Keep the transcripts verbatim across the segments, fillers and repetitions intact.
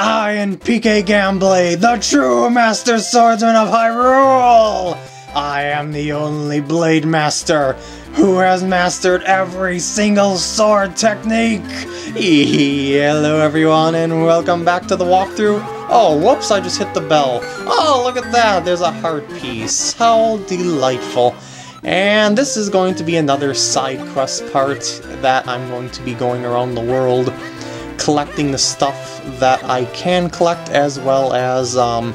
I am P K Gamblade, the true Master Swordsman of Hyrule! I am the only Blade Master who has mastered every single sword technique! Hello everyone and welcome back to the walkthrough. Oh, whoops, I just hit the bell. Oh, look at that, there's a heart piece. How delightful. And this is going to be another side quest part that I'm going to be going around the world collecting the stuff that I can collect, as well as um,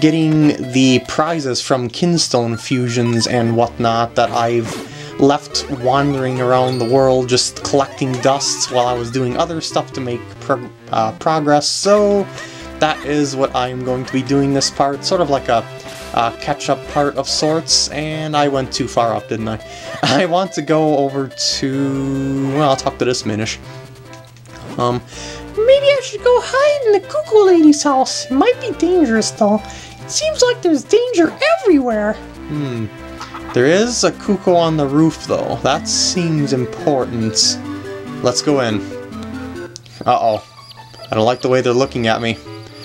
getting the prizes from Kinstone fusions and whatnot that I've left wandering around the world just collecting dusts while I was doing other stuff to make pro uh, progress. So that is what I'm going to be doing this part, sort of like a uh, catch-up part of sorts. And I went too far up, didn't I? I want to go over to... well, I'll talk to this Minish. Um, maybe I should go hide in the Cucco lady's house. It might be dangerous, though. It seems like there's danger everywhere. Hmm. There is a Cucco on the roof, though. That seems important. Let's go in. Uh-oh. I don't like the way they're looking at me.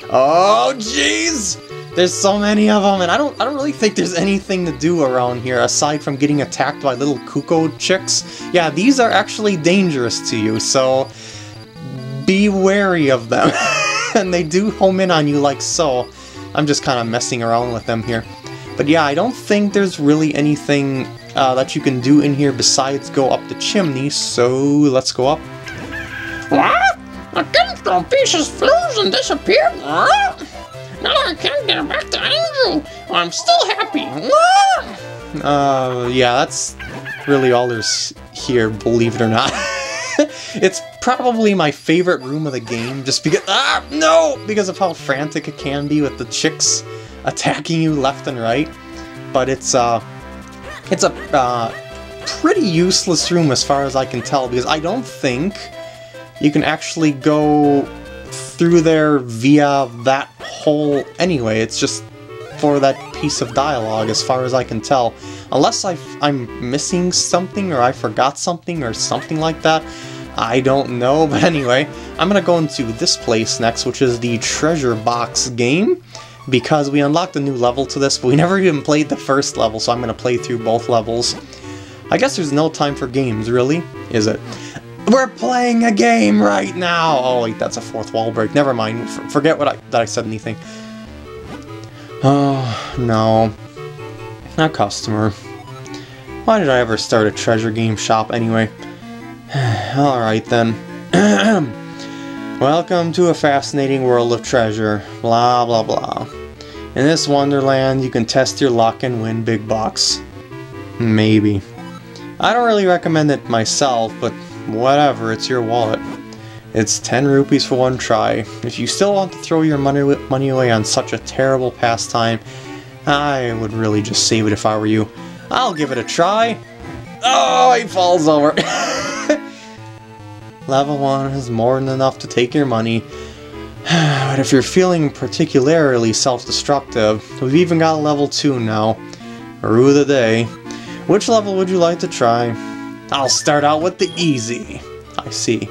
Oh, jeez! There's so many of them, and I don't I don't really think there's anything to do around here aside from getting attacked by little Cucco chicks. Yeah, these are actually dangerous to you, so... be wary of them. And they do home in on you like so. I'm just kind of messing around with them here. But yeah, I don't think there's really anything uh, that you can do in here besides go up the chimney, so let's go up. What? I came from vicious flows and disappeared? What? Now I can't get back to Andrew. I'm still happy. What? Uh, yeah, that's really all there's here, believe it or not. It's probably my favorite room of the game, just because ah no because of how frantic it can be with the chicks attacking you left and right. But it's uh it's a uh, pretty useless room as far as I can tell, because I don't think you can actually go through there via that hole anyway. It's just for that piece of dialogue as far as I can tell, unless I I'm missing something or I forgot something or something like that. I don't know, but anyway, I'm gonna go into this place next, which is the treasure box game, because we unlocked a new level to this, but we never even played the first level, so I'm gonna play through both levels. I guess there's no time for games, really, is it? We're playing a game right now! Oh wait, that's a fourth wall break, never mind, F forget what I, that I said anything. Oh, no. Not customer. Why did I ever start a treasure game shop anyway? Alright then. Welcome to a fascinating world of treasure. Blah blah blah. In this wonderland, you can test your luck and win big bucks. Maybe. I don't really recommend it myself, but whatever, it's your wallet. It's ten rupees for one try. If you still want to throw your money, money away on such a terrible pastime, I would really just save it if I were you. I'll give it a try. Oh, he falls over. Level one is more than enough to take your money. But if you're feeling particularly self-destructive, we've even got a level two now. Rue of the day. Which level would you like to try? I'll start out with the easy. I see.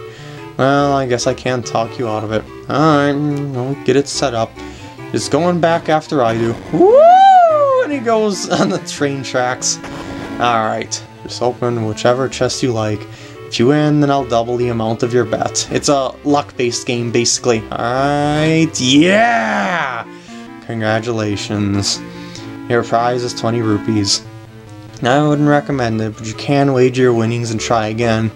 Well, I guess I can talk you out of it. Alright, we'll get it set up. Just going back after I do. Woo! And he goes on the train tracks. Alright, just open whichever chest you like. If you win, then I'll double the amount of your bet. It's a luck-based game, basically. Alright, yeah! Congratulations. Your prize is twenty rupees. I wouldn't recommend it, but you can wager your winnings and try again.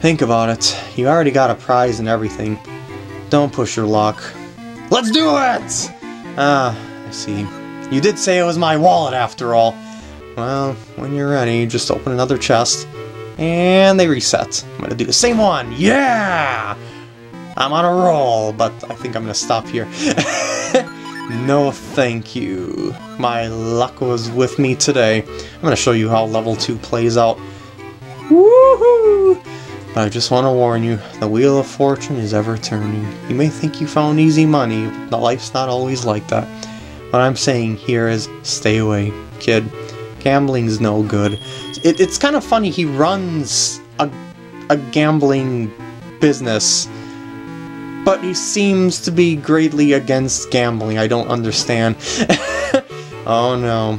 Think about it. You already got a prize and everything. Don't push your luck. Let's do it! Ah, I see. You did say it was my wallet after all. Well, when you're ready, just open another chest. And they reset. I'm gonna do the same one. Yeah! I'm on a roll, but I think I'm gonna stop here. No thank you. My luck was with me today. I'm gonna show you how level two plays out. Woohoo! But I just want to warn you, the wheel of fortune is ever turning. You may think you found easy money, but life's not always like that. What I'm saying here is, stay away, kid. Gambling's no good. It, it's kind of funny, he runs a, a gambling business, but he seems to be greatly against gambling. I don't understand. Oh no.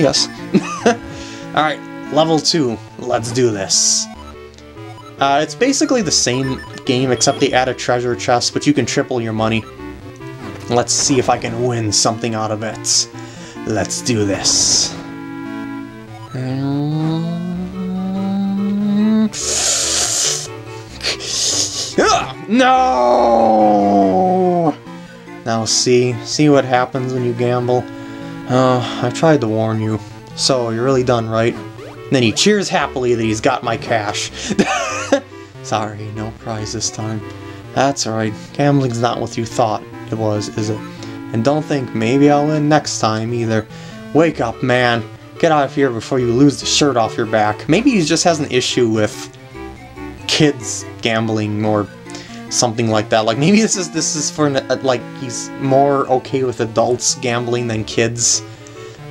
Yes. Alright, level two. Let's do this. Uh, it's basically the same game, except they add a treasure chest, but you can triple your money. Let's see if I can win something out of it. Let's do this. No! Now see, see what happens when you gamble. Uh, I tried to warn you. So, you're really done, right? And then he cheers happily that he's got my cash. Sorry, no prize this time. That's alright, gambling's not what you thought it was, is it? And don't think maybe I'll win next time, either. Wake up, man. Get out of here before you lose the shirt off your back. Maybe he just has an issue with kids gambling or something like that. Like, maybe this is this is for, like, he's more okay with adults gambling than kids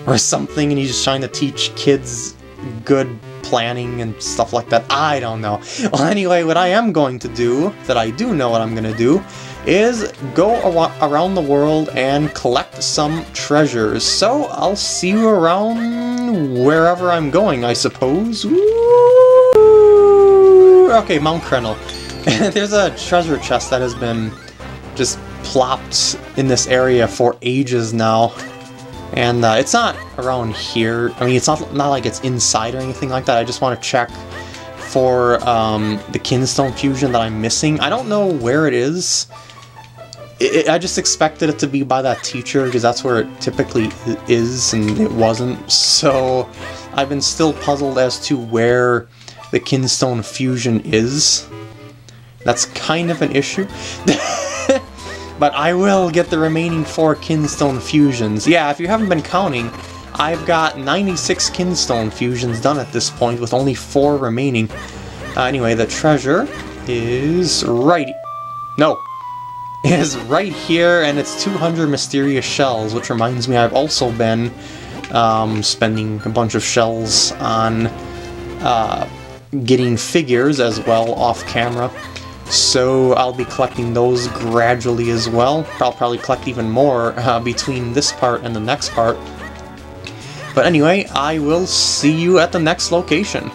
or something, and he's just trying to teach kids good planning and stuff like that. I don't know. Well, anyway, what I am going to do, that I do know what I'm going to do, is go around the world and collect some treasures. So, I'll see you around wherever I'm going, I suppose. Woo! Okay, Mount Krennel. There's a treasure chest that has been just plopped in this area for ages now. And uh, it's not around here. I mean, it's not, not like it's inside or anything like that. I just want to check for um, the Kinstone fusion that I'm missing. I don't know where it is. It, it, I just expected it to be by that teacher, because that's where it typically is, and it wasn't. So I've been still puzzled as to where the Kinstone fusion is. That's kind of an issue. But I will get the remaining four Kinstone fusions. Yeah, if you haven't been counting, I've got ninety-six Kinstone fusions done at this point, with only four remaining. Uh, anyway, the treasure is right... No. It is right here, and it's two hundred mysterious shells, which reminds me I've also been um, spending a bunch of shells on uh, getting figures as well off-camera. So I'll be collecting those gradually as well. I'll probably collect even more uh, between this part and the next part. But anyway, I will see you at the next location.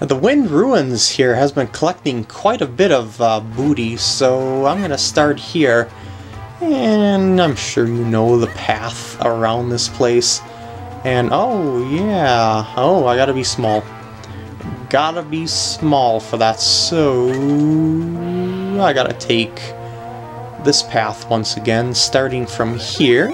The Wind Ruins here has been collecting quite a bit of uh, booty, so I'm going to start here. And I'm sure you know the path around this place. And oh yeah, oh I gotta be small. Gotta be small for that, so I gotta take this path once again, starting from here.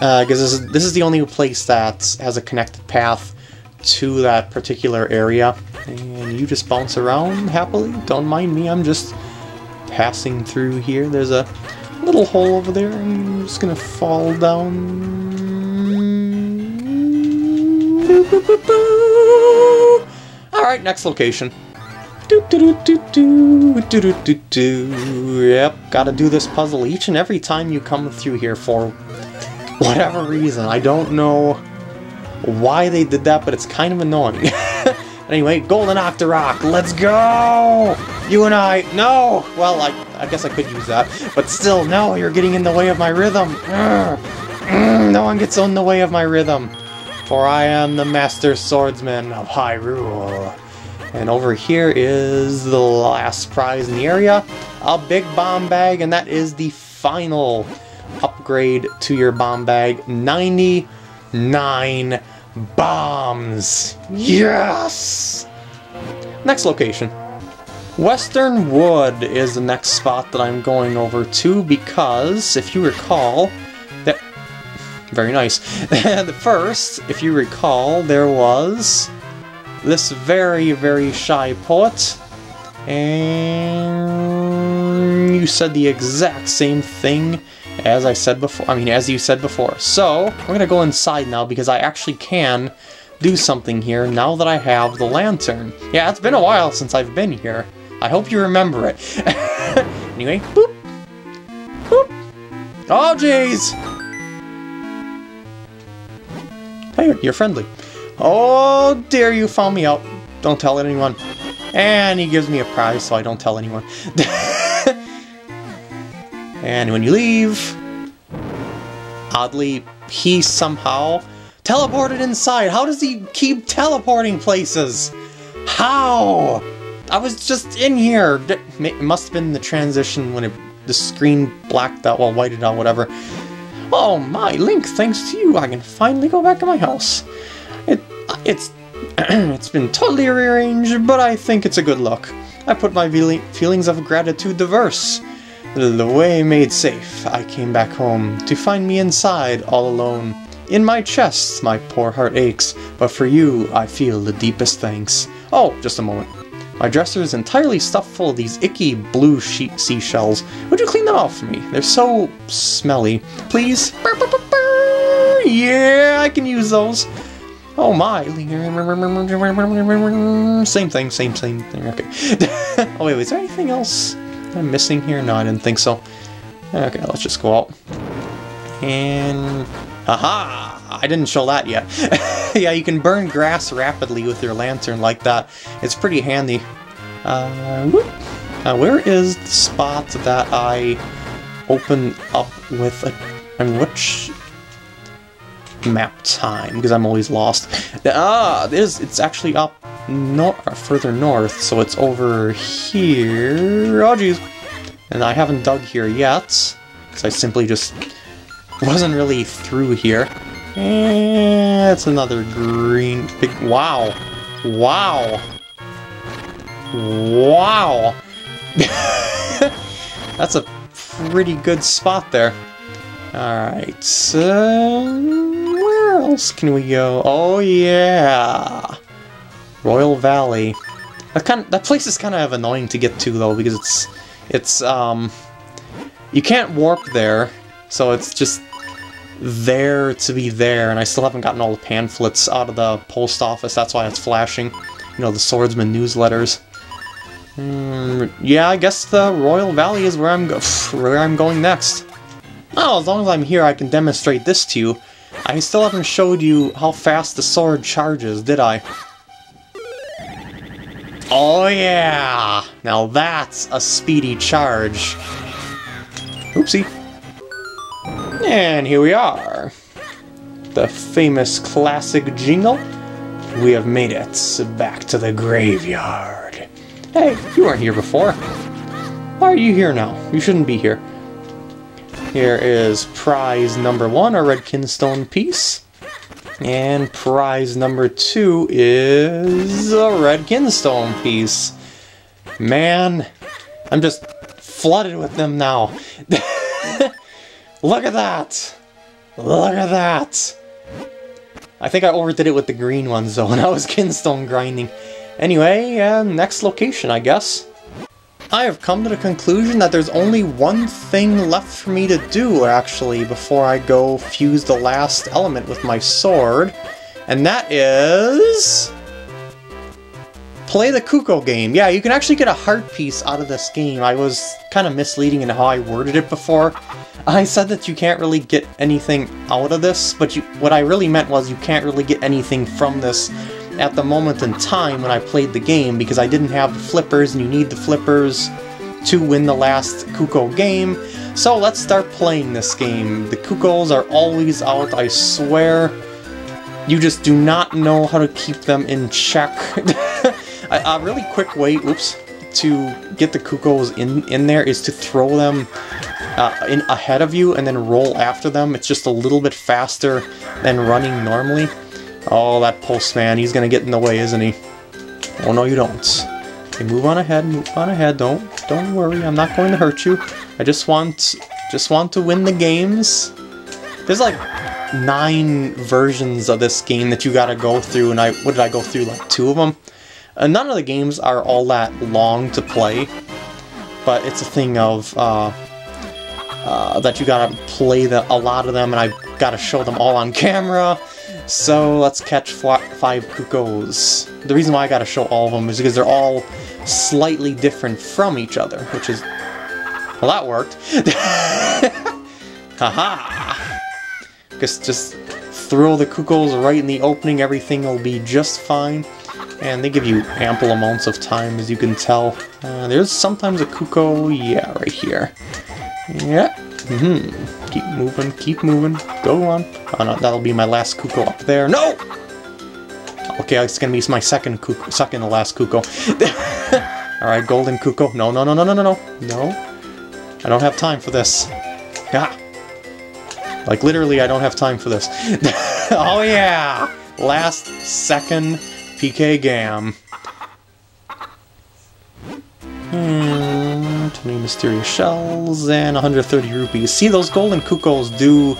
Uh, because this is, this is the only place that has a connected path to that particular area. And you just bounce around happily. Don't mind me, I'm just passing through here. There's a little hole over there, and I'm just gonna fall down. Alright, next location. Yep, gotta do this puzzle each and every time you come through here for whatever reason. I don't know why they did that, but it's kind of annoying. Anyway, Golden Octorok, let's go! You and I, no! Well, I, I guess I could use that, but still, no, you're getting in the way of my rhythm. No one gets in the way of my rhythm. For I am the Master Swordsman of Hyrule. And over here is the last prize in the area. A big bomb bag, and that is the final upgrade to your bomb bag. ninety-nine bombs! Yes! Next location. Western Wood is the next spot that I'm going over to, because, if you recall, very nice. The first, if you recall, there was this very, very shy poet, and you said the exact same thing as I said before. I mean, as you said before. So, we're going to go inside now, because I actually can do something here now that I have the lantern. Yeah, it's been a while since I've been here. I hope you remember it. Anyway, boop. Boop. Oh, jeez! Hey, you're friendly. Oh, dear, you found me out. Don't tell anyone. And he gives me a prize, so I don't tell anyone. And when you leave... Oddly, he somehow teleported inside. How does he keep teleporting places? How? I was just in here. It must have been the transition when it, the screen blacked out, well, whited out, whatever. Oh my, Link, thanks to you, I can finally go back to my house. It, it's, it's been totally rearranged, but I think it's a good look. I put my feelings of gratitude diverse. The way made safe, I came back home to find me inside, all alone. In my chest, my poor heart aches, but for you, I feel the deepest thanks. Oh, just a moment. My dresser is entirely stuffed full of these icky blue sheet seashells. Would you clean them off for me? They're so smelly. Please? Yeah, I can use those. Oh my. Same thing, same, same thing. Okay. Oh wait, is there anything else I'm missing here? No, I didn't think so. Okay, let's just go out. And... aha! I didn't show that yet. Yeah, you can burn grass rapidly with your lantern like that. It's pretty handy. Uh, whoop. Uh, where is the spot that I open up with a... I mean, which map time? Because I'm always lost. Ah, it is, it's actually up no further north, so it's over here. Oh, jeez. And I haven't dug here yet, because I simply just... wasn't really through here. And it's another green big. Wow. Wow. Wow. That's a pretty good spot there. Alright, so where else can we go? Oh yeah. Royal Valley. That kind of, that place is kind of annoying to get to though, because it's it's um you can't warp there, so it's just there to be there, and I still haven't gotten all the pamphlets out of the post office, that's why it's flashing. You know, the swordsman newsletters. Mm, yeah, I guess the Royal Valley is where I'm, go where I'm going next. Oh, as long as I'm here, I can demonstrate this to you. I still haven't showed you how fast the sword charges, did I? Oh yeah! Now that's a speedy charge. Oopsie. And here we are. The famous classic jingle. We have made it back to the graveyard. Hey, you weren't here before. Why are you here now? You shouldn't be here. Here is prize number one, a red Kinstone piece. And prize number two is a red Kinstone piece. Man, I'm just flooded with them now. Look at that! Look at that! I think I overdid it with the green ones though when I was Kinstone grinding. Anyway, uh, next location, I guess. I have come to the conclusion that there's only one thing left for me to do, actually, before I go fuse the last element with my sword. And that is... play the Cucco game. Yeah, you can actually get a heart piece out of this game. I was kind of misleading in how I worded it before. I said that you can't really get anything out of this, but you, what I really meant was you can't really get anything from this at the moment in time when I played the game, because I didn't have the flippers, and you need the flippers to win the last Cucco game. So let's start playing this game. The Cuccos are always out, I swear. You just do not know how to keep them in check. a, a really quick way, oops, to get the Cuccos in, in there is to throw them Uh, in ahead of you and then roll after them. It's just a little bit faster than running normally. Oh, that postman, he's gonna get in the way, isn't he? Oh no, you don't. Okay, move on ahead, move on ahead. Don't, don't worry. I'm not going to hurt you. I just want, just want to win the games. There's like nine versions of this game that you gotta go through, and I, what did I go through? Like two of them. Uh, none of the games are all that long to play, but it's a thing of. Uh, Uh, that you gotta play the, a lot of them, and I gotta show them all on camera. So let's catch five Cuccos. The reason why I gotta show all of them is because they're all slightly different from each other, which is... well, that worked. Haha! Just, just throw the Cuccos right in the opening, everything will be just fine. And they give you ample amounts of time, as you can tell. Uh, there's sometimes a Cucco, yeah, right here. Yeah, mm-hmm. Keep moving, keep moving, go on. Oh no, that'll be my last Cucco up there. No! Okay, it's gonna be my second Cucco, second to last Cucco. Alright, golden Cucco. No, no, no, no, no, no, no. No. I don't have time for this. Ah. Like, literally, I don't have time for this. Oh, yeah! Last second P K Gam. Hmm, twenty mysterious shells and one hundred thirty rupees. See, those golden Cuccos do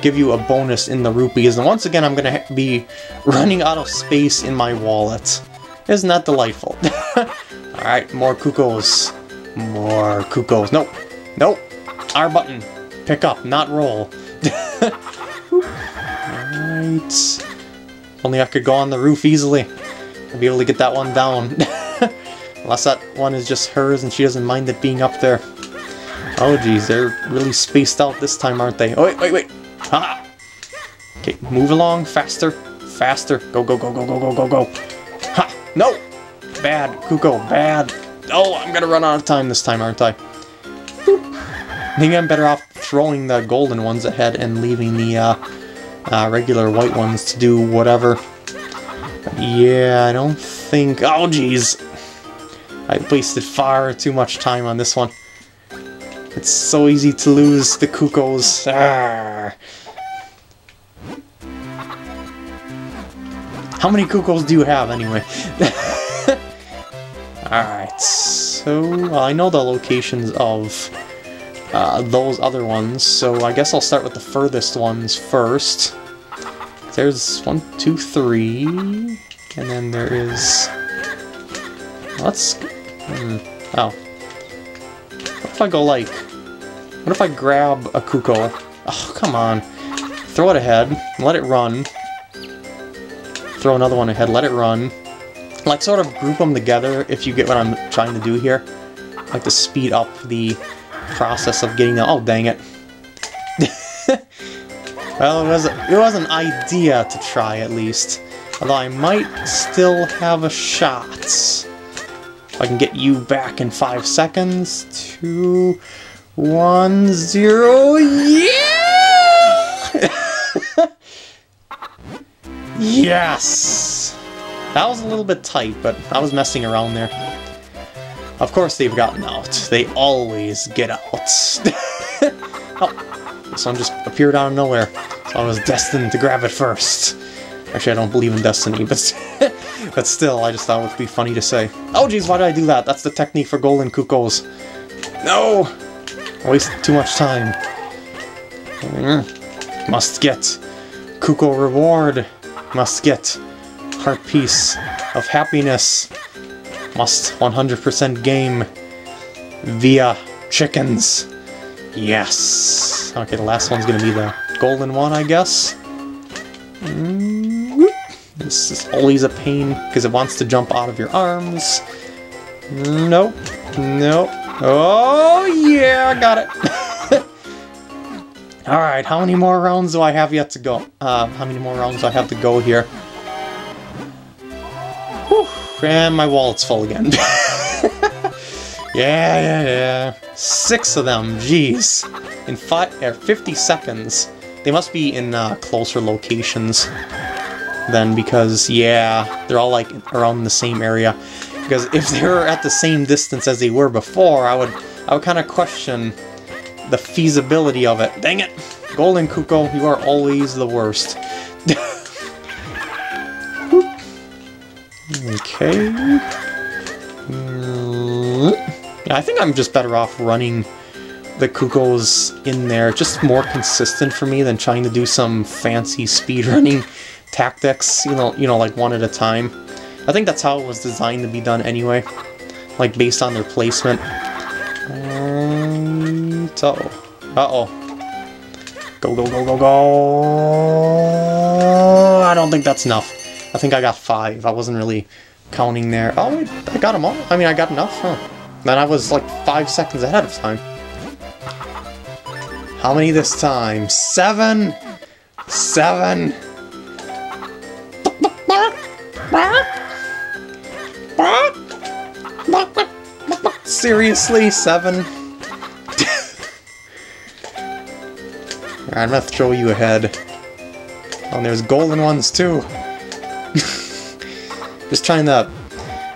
give you a bonus in the rupees. And once again, I'm gonna be running out of space in my wallet. Isn't that delightful? Alright, more Cuccos. More Cuccos. Nope. Nope. R button. Pick up, not roll. Alright. Only I could go on the roof easily. I'd be able to get that one down. Unless that one is just hers and she doesn't mind it being up there. Oh geez, they're really spaced out this time, aren't they? Oh wait, wait, wait. Ah. Okay, move along faster. Faster. Go, go, go, go, go, go, go, go. Ha! No! Bad, Cucco, bad. Oh, I'm gonna run out of time this time, aren't I? Maybe I'm better off throwing the golden ones ahead and leaving the uh, uh, regular white ones to do whatever. Yeah, I don't think... Oh, jeez! I wasted far too much time on this one. It's so easy to lose the Cuccos. Arrgh. How many Cuccos do you have, anyway? Alright, so... Well, I know the locations of... Uh, those other ones, so I guess I'll start with the furthest ones first. There's one, two, three, and then there is... Let's... Hmm. Oh. What if I go like... What if I grab a Cucco? Oh, come on. Throw it ahead, let it run. Throw another one ahead, let it run. Like, sort of group them together, if you get what I'm trying to do here. Like, to speed up the... process of getting the... Oh, dang it. Well, it was, it was an idea to try, at least. Although I might still have a shot. If I can get you back in five seconds. Two, one, zero... Yeah! Yes! That was a little bit tight, but I was messing around there. Of course they've gotten out. They always get out. Oh, this one just appeared out of nowhere. So I was destined to grab it first. Actually, I don't believe in destiny, but, but still, I just thought it would be funny to say. Oh geez, why did I do that? That's the technique for golden Cuccos. No! I wasted too much time. Must get Cucco reward. Must get heart piece of happiness. Must one hundred percent game via chickens. Yes. Okay, the last one's gonna be the golden one, I guess. This is always a pain because it wants to jump out of your arms. Nope. Nope. Oh yeah, I got it. All right, how many more rounds do I have yet to go? Uh, how many more rounds do I have to go here? And my wallet's full again. yeah, yeah, yeah. Six of them, jeez. In five, er, fifty seconds. They must be in uh, closer locations then, because, yeah, they're all, like, around the same area. Because if they were at the same distance as they were before, I would, I would kind of question the feasibility of it. Dang it! Golden Cucco, you are always the worst. Okay. I think I'm just better off running the Cuccos in there. Just more consistent for me than trying to do some fancy speedrunning tactics. You know, you know, like one at a time. I think that's how it was designed to be done anyway. Like based on their placement. And, uh oh. Uh oh. Go go go go go. I don't think that's enough. I think I got five. I wasn't really counting there. Oh, wait, I got them all. I mean, I got enough, huh? Then I was like five seconds ahead of time. How many this time? Seven? Seven? Seriously? Seven? Alright, I'm gonna have to throw you ahead. Oh, and there's golden ones too! Just trying to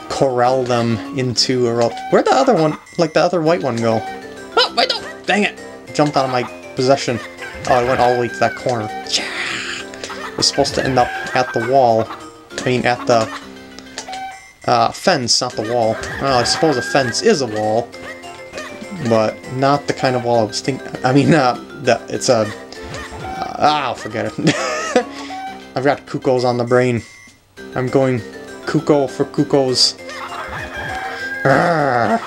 corral them into a roll. Where'd the other one, like the other white one, go? Oh, wait, no! Dang it! Jumped out of my possession. Oh, it went all the way to that corner. Yeah. It was supposed to end up at the wall. I mean, at the uh, fence, not the wall. Well, I suppose a fence is a wall, but not the kind of wall I was thinking. I mean, uh, the, it's a. Ah, uh, oh, forget it. I've got Cucco's on the brain. I'm going Cucco for Cucco's. Arrgh.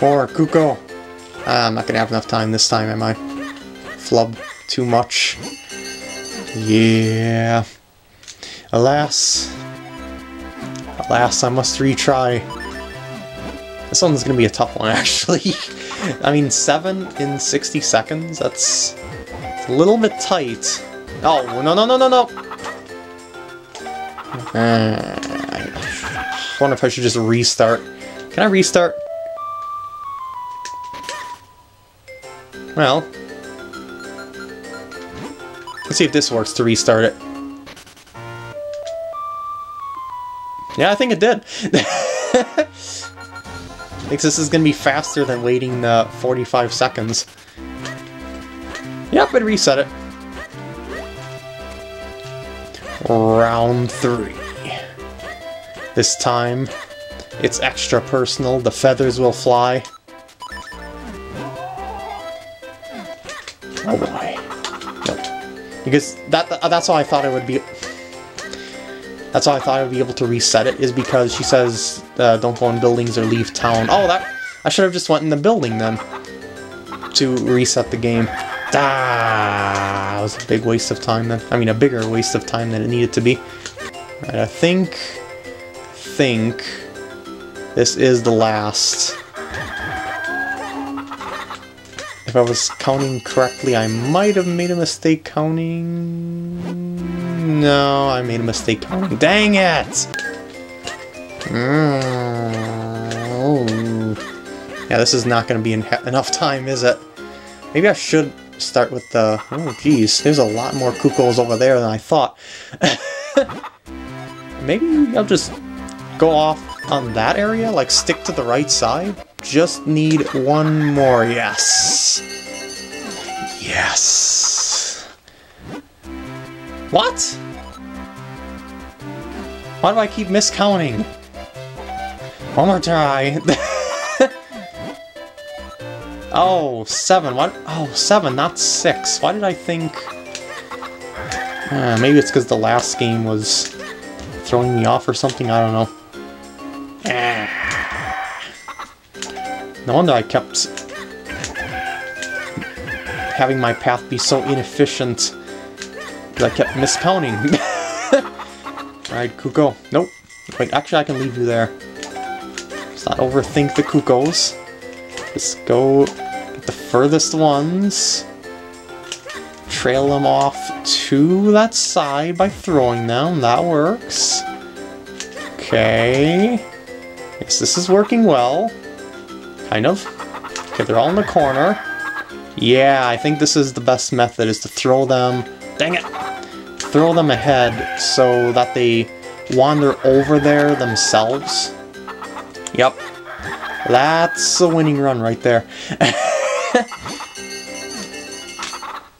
More Cucco. Uh, I'm not gonna have enough time this time, am I? Flub too much. Yeah. Alas. Alas, I must retry. This one's gonna be a tough one, actually. I mean, seven in sixty seconds? That's a little bit tight. Oh, no, no, no, no, no! Uh, I wonder if I should just restart. Can I restart? Well, let's see if this works to restart it. Yeah, I think it did. I think this is going to be faster than waiting the forty-five seconds. Yep, it reset it. Round three. This time, it's extra personal. The feathers will fly. Oh boy. Nope. Because that that's how I thought it would be. That's how I thought I would be able to reset it, is because she says, uh, don't go in buildings or leave town. Oh, that I should have just went in the building then to reset the game. Ah, that was a big waste of time then. I mean, a bigger waste of time than it needed to be. Right, I think, think this is the last. If I was counting correctly, I might have made a mistake counting. No, I made a mistake counting. Dang it! Mm. Yeah, this is not going to be enough time, is it? Maybe I should start with the... Oh, geez, there's a lot more Cucco's over there than I thought. Maybe I'll just go off on that area, like stick to the right side. Just need one more, yes! Yes! What? Why do I keep miscounting? One more try! Oh, seven, what? Oh, seven, not six. Why did I think... Uh, maybe it's because the last game was throwing me off or something, I don't know. No wonder I kept having my path be so inefficient, because I kept miscounting. Alright, Cucco. Nope. Wait, actually I can leave you there. Let's not overthink the Cucco's. Let's go get the furthest ones. Trail them off to that side by throwing them. That works. Okay. Yes, this is working well. Kind of. Okay, they're all in the corner. Yeah, I think this is the best method, is to throw them... Dang it! Throw them ahead so that they wander over there themselves. Yep. That's a winning run right there.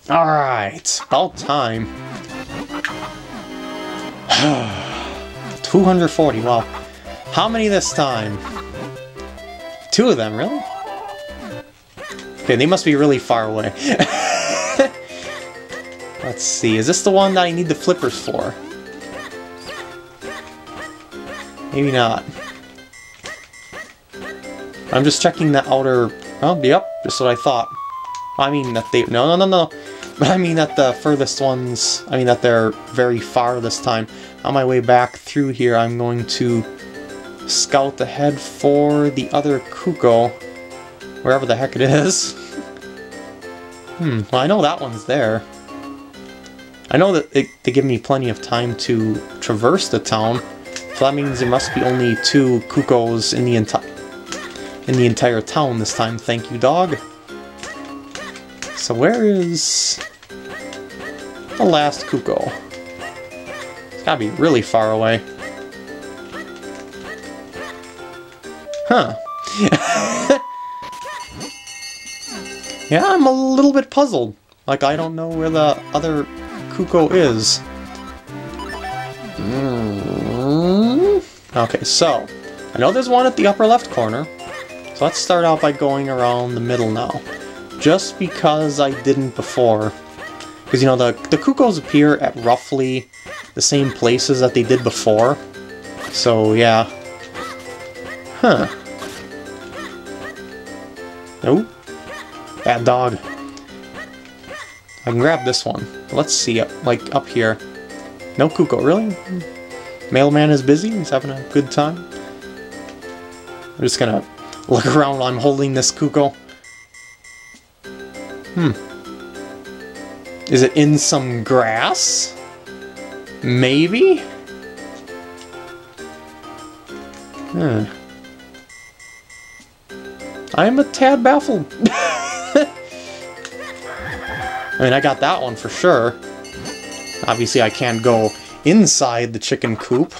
Alright, about time. two hundred forty, wow. How many this time? Two of them, really? Okay, they must be really far away. Let's see, is this the one that I need the flippers for? Maybe not. I'm just checking the outer... Oh, yep, just what I thought. I mean that they... No, no, no, no. But I mean that the furthest ones... I mean that they're very far this time. On my way back through here, I'm going to... scout ahead for the other Cucco, wherever the heck it is. Hmm, well I know that one's there. I know that it, they give me plenty of time to traverse the town, so that means there must be only two Cucco's in the entire... in the entire town this time, thank you, dog. So where is the last Cucco? It's gotta be really far away. Huh. Yeah, I'm a little bit puzzled. Like, I don't know where the other Cucco is. Mm-hmm. Okay, so I know there's one at the upper left corner. So let's start out by going around the middle now. Just because I didn't before. Because, you know, the, the Cuccos appear at roughly the same places that they did before. So, yeah. Huh. Nope. Bad dog. I can grab this one. Let's see, up, like, up here. No Cucco, really? Mailman is busy, he's having a good time. I'm just gonna look around while I'm holding this Cucco. Hmm. Is it in some grass? Maybe? Hmm. I'm a tad baffled. I mean, I got that one for sure. Obviously, I can't go inside the chicken coop.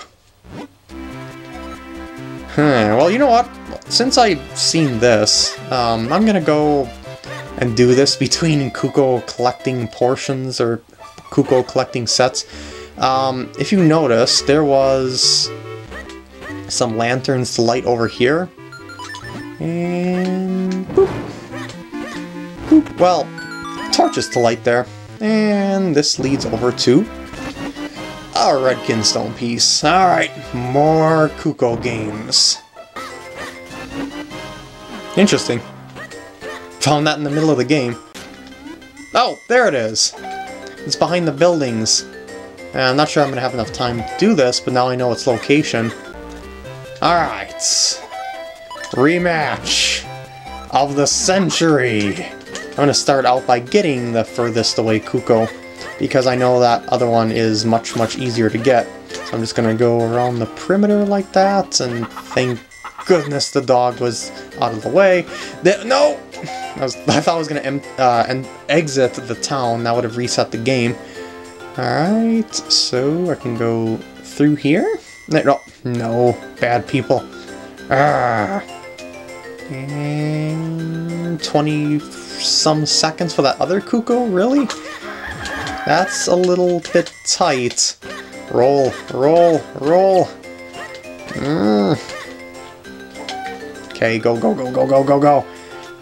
Hmm. Well, you know what? Since I've seen this, um, I'm gonna go and do this between Cucco collecting portions or Cucco collecting sets. Um, if you notice, there was some lanterns to light over here. And boop. Boop. Well, torches to light there. And this leads over to our red Kinstone piece. Alright, more Cucco games. Interesting. Found that in the middle of the game. Oh, there it is! It's behind the buildings. And I'm not sure I'm going to have enough time to do this, but now I know its location. Alright. Rematch of the century! I'm going to start out by getting the furthest away Cucco, because I know that other one is much, much easier to get. So I'm just going to go around the perimeter like that, and thank goodness the dog was out of the way. The no! I, was, I thought I was going to em uh, and exit the town. That would have reset the game. Alright, so I can go through here. No, no, bad people. Ah. And twenty some seconds for that other Cucco? Really? That's a little bit tight. Roll, roll, roll. Mm. Okay, go, go, go, go, go, go, go.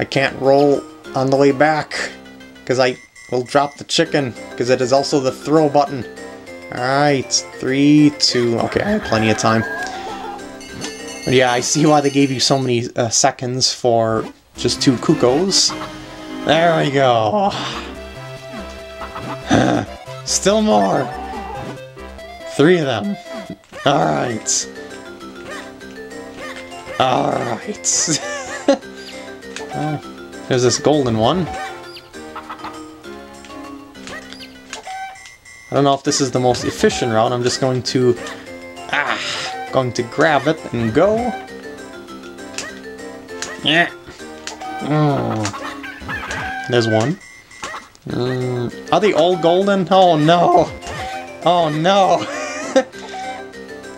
I can't roll on the way back, because I will drop the chicken, because it is also the throw button. Alright, three, two, okay, I have plenty of time. But yeah, I see why they gave you so many uh, seconds for just two Cuccos. There we go. Still more. Three of them. Alright. Alright. Uh, there's this golden one. I don't know if this is the most efficient route. I'm just going to... Ah! Going to grab it and go. Yeah. Mm. There's one. Mm. Are they all golden? Oh no! Oh no!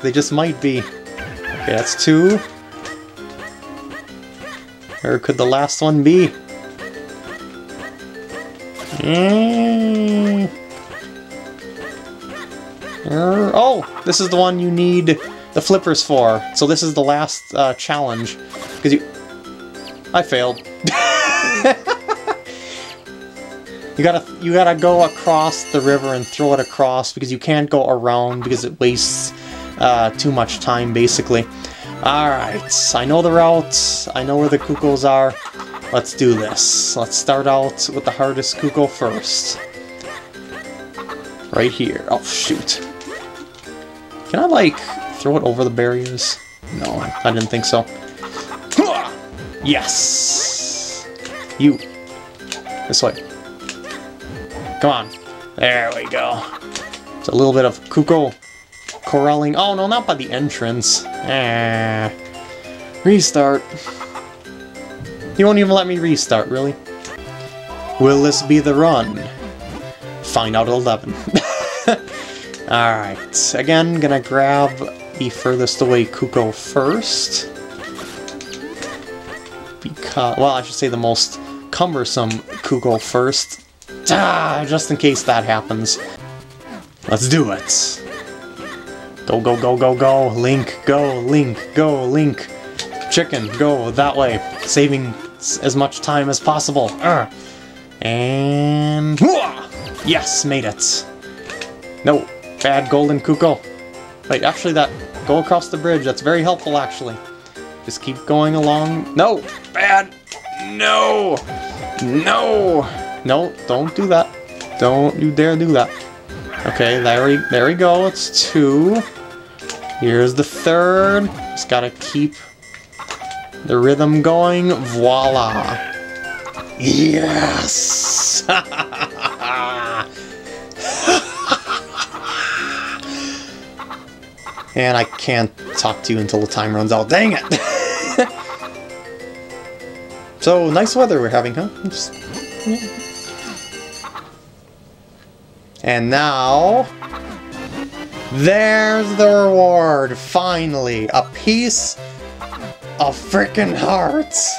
They just might be. Okay, that's two. Or could the last one be? Mm. Er, oh! This is the one you need the flippers for. So this is the last uh, challenge. Because you... I failed. you gotta, you gotta go across the river and throw it across, because you can't go around because it wastes uh, too much time, basically. Alright, I know the route, I know where the Cuccos are, let's do this. Let's start out with the hardest Cucco first. Right here. Oh, shoot. Can I, like, throw it over the barriers? No, I didn't think so. Yes! You. This way. Come on. There we go. It's a little bit of Cucco corralling. Oh, no, not by the entrance. Ah. Restart. He won't even let me restart, really. Will this be the run? Find out at eleven. Alright, again, gonna grab the furthest away Cucco first. Because, well, I should say the most cumbersome Cucco first. Ah, just in case that happens. Let's do it. Go, go, go, go, go. Link, go, Link, go, Link. Chicken, go that way. Saving as much time as possible. Urgh. And... yes, made it. No, bad golden Cucco. Wait, actually that... go across the bridge. That's very helpful, actually. Just keep going along. No! Bad! No! No! No, don't do that. Don't you dare do that. Okay, there we, there we go. It's two. Here's the third. Just gotta keep the rhythm going. Voila! Yes! And I can't talk to you until the time runs out. Dang it! So, nice weather we're having, huh? Just, yeah. And now... there's the reward! Finally! A piece of frickin' hearts!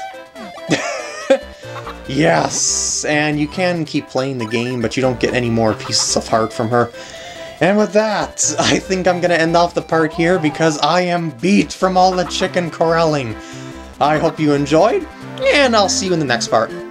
Yes! And you can keep playing the game, but you don't get any more pieces of heart from her. And with that, I think I'm gonna end off the part here because I am beat from all the chicken corralling. I hope you enjoyed, and I'll see you in the next part.